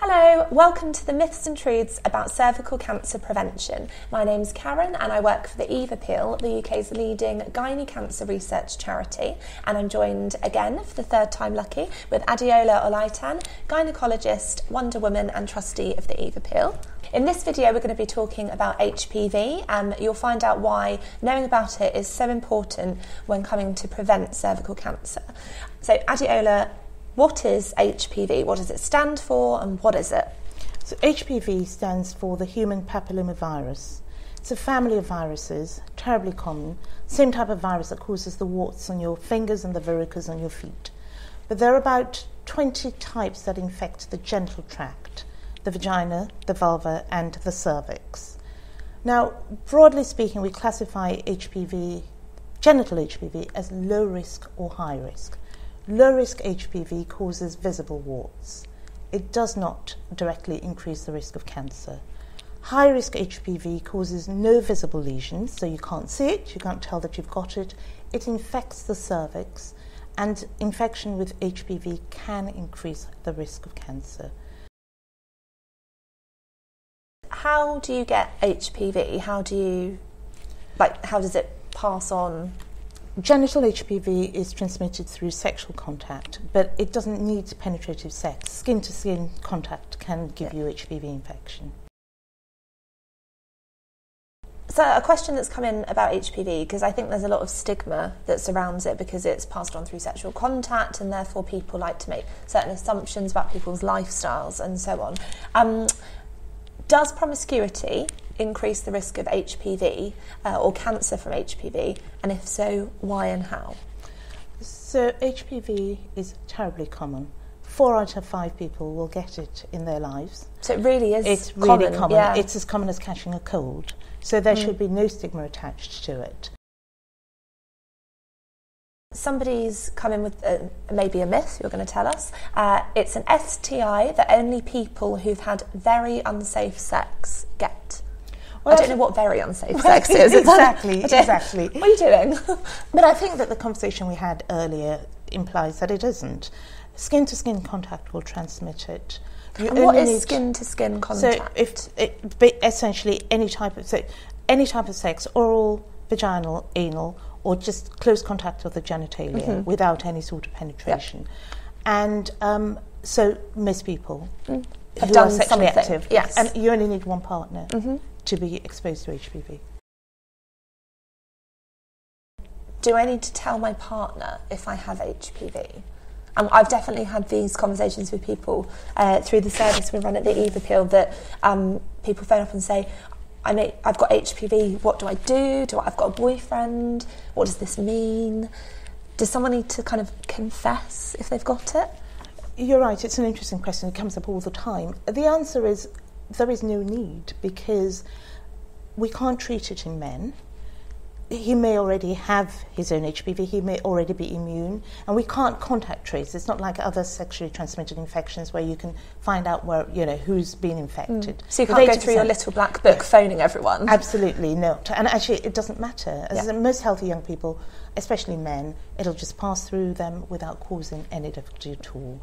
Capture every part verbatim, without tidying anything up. Hello, welcome to the Myths and Truths about Cervical Cancer Prevention. My name's Karen and I work for the Eve Appeal, the U K's leading gynae cancer research charity. And I'm joined again, for the third time lucky, with Adeola Olaitan, gynaecologist, Wonder Woman and trustee of the Eve Appeal. In this video we're going to be talking about H P V and you'll find out why knowing about it is so important when coming to prevent cervical cancer. So Adeola, what is H P V? What does it stand for and what is it? So H P V stands for the human papillomavirus. It's a family of viruses, terribly common, same type of virus that causes the warts on your fingers and the verrucas on your feet. But there are about twenty types that infect the genital tract, the vagina, the vulva and the cervix. Now, broadly speaking, we classify H P V, genital H P V, as low risk or high risk. Low-risk H P V causes visible warts. It does not directly increase the risk of cancer. High-risk H P V causes no visible lesions, so you can't see it, you can't tell that you've got it. It infects the cervix, and infection with H P V can increase the risk of cancer. How do you get H P V? How do you, like, how does it pass on? Genital H P V is transmitted through sexual contact, but it doesn't need penetrative sex. Skin-to-skin contact can give you H P V infection. So a question that's come in about H P V, because I think there's a lot of stigma that surrounds it because it's passed on through sexual contact and therefore people like to make certain assumptions about people's lifestyles and so on. Um, does promiscuity increase the risk of H P V uh, or cancer from H P V, and if so, why and how? So H P V is terribly common. Four out of five people will get it in their lives. So it really is it's common. Really common. Yeah. It's as common as catching a cold. So there mm. should be no stigma attached to it. Somebody's come in with uh, maybe a myth you're going to tell us. Uh, it's an S T I that only people who've had very unsafe sex get. Well, I don't know what very unsafe sex is. Exactly, exactly. What are you doing? But I think that the conversation we had earlier implies that it isn't. Skin-to-skin contact will transmit it. You and what is skin-to-skin contact? So if it, essentially any type of so any type of sex, oral, vaginal, anal, or just close contact of the genitalia mm-hmm. without any sort of penetration. Yep. And um, so most people mm. have done sexually something. Active. Yes. And you only need one partner. Mm-hmm. to be exposed to H P V. Do I need to tell my partner if I have H P V? Um, I've definitely had these conversations with people uh, through the service we run at the Eve Appeal that um, people phone up and say, I may, I've got H P V, what do I do? Do I, I've got a boyfriend? What does this mean? Does someone need to kind of confess if they've got it? You're right, it's an interesting question. It comes up all the time. The answer is, there is no need, because we can't treat it in men. He may already have his own H P V, he may already be immune, and we can't contact trace. It's not like other sexually transmitted infections where you can find out where, you know, who's been infected. Mm. So you can't go through your little black book phoning everyone? Absolutely not. And actually, it doesn't matter. As yeah. most healthy young people, especially men, it'll just pass through them without causing any difficulty at all.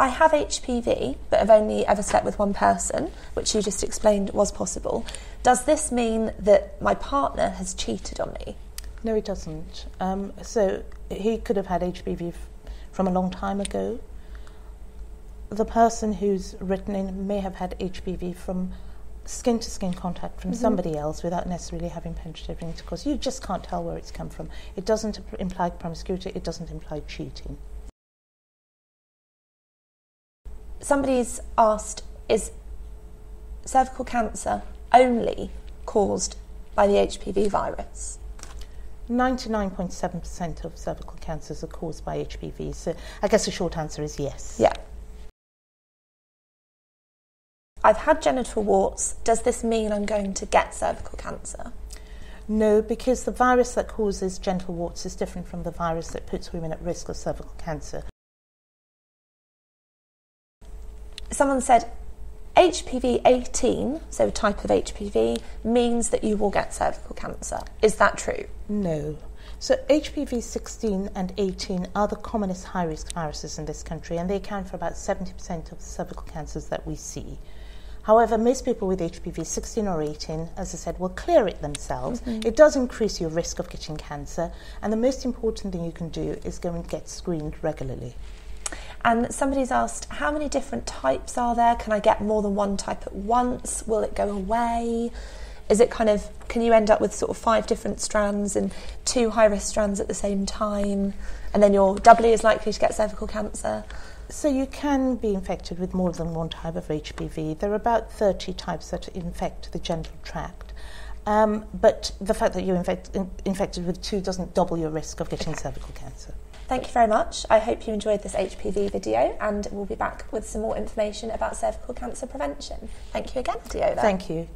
I have H P V, but I've only ever slept with one person, which you just explained was possible. Does this mean that my partner has cheated on me? No, it doesn't. Um, so he could have had H P V f from a long time ago. The person who's written in may have had H P V from skin-to-skin contact from mm-hmm. somebody else without necessarily having penetrative intercourse. You just can't tell where it's come from. It doesn't imply promiscuity, it doesn't imply cheating. Somebody's asked, is cervical cancer only caused by the H P V virus? ninety-nine point seven percent of cervical cancers are caused by H P V, so I guess the short answer is yes. Yeah. I've had genital warts. Does this mean I'm going to get cervical cancer? No, because the virus that causes genital warts is different from the virus that puts women at risk of cervical cancer. Someone said H P V eighteen, so a type of H P V, means that you will get cervical cancer. Is that true? No. So H P V sixteen and eighteen are the commonest high-risk viruses in this country, and they account for about seventy percent of the cervical cancers that we see. However, most people with H P V sixteen or eighteen, as I said, will clear it themselves. Mm-hmm. It does increase your risk of getting cancer, and the most important thing you can do is go and get screened regularly. And somebody's asked, how many different types are there? Can I get more than one type at once? Will it go away? Is it kind of, can you end up with sort of five different strands and two high-risk strands at the same time, and then you're doubly as likely to get cervical cancer? So you can be infected with more than one type of H P V. There are about thirty types that infect the genital tract. Um, but the fact that you're infect, in, infected with two doesn't double your risk of getting cervical cancer. Thank you very much. I hope you enjoyed this H P V video, and we'll be back with some more information about cervical cancer prevention. Thank you again, Adeola. Thank you.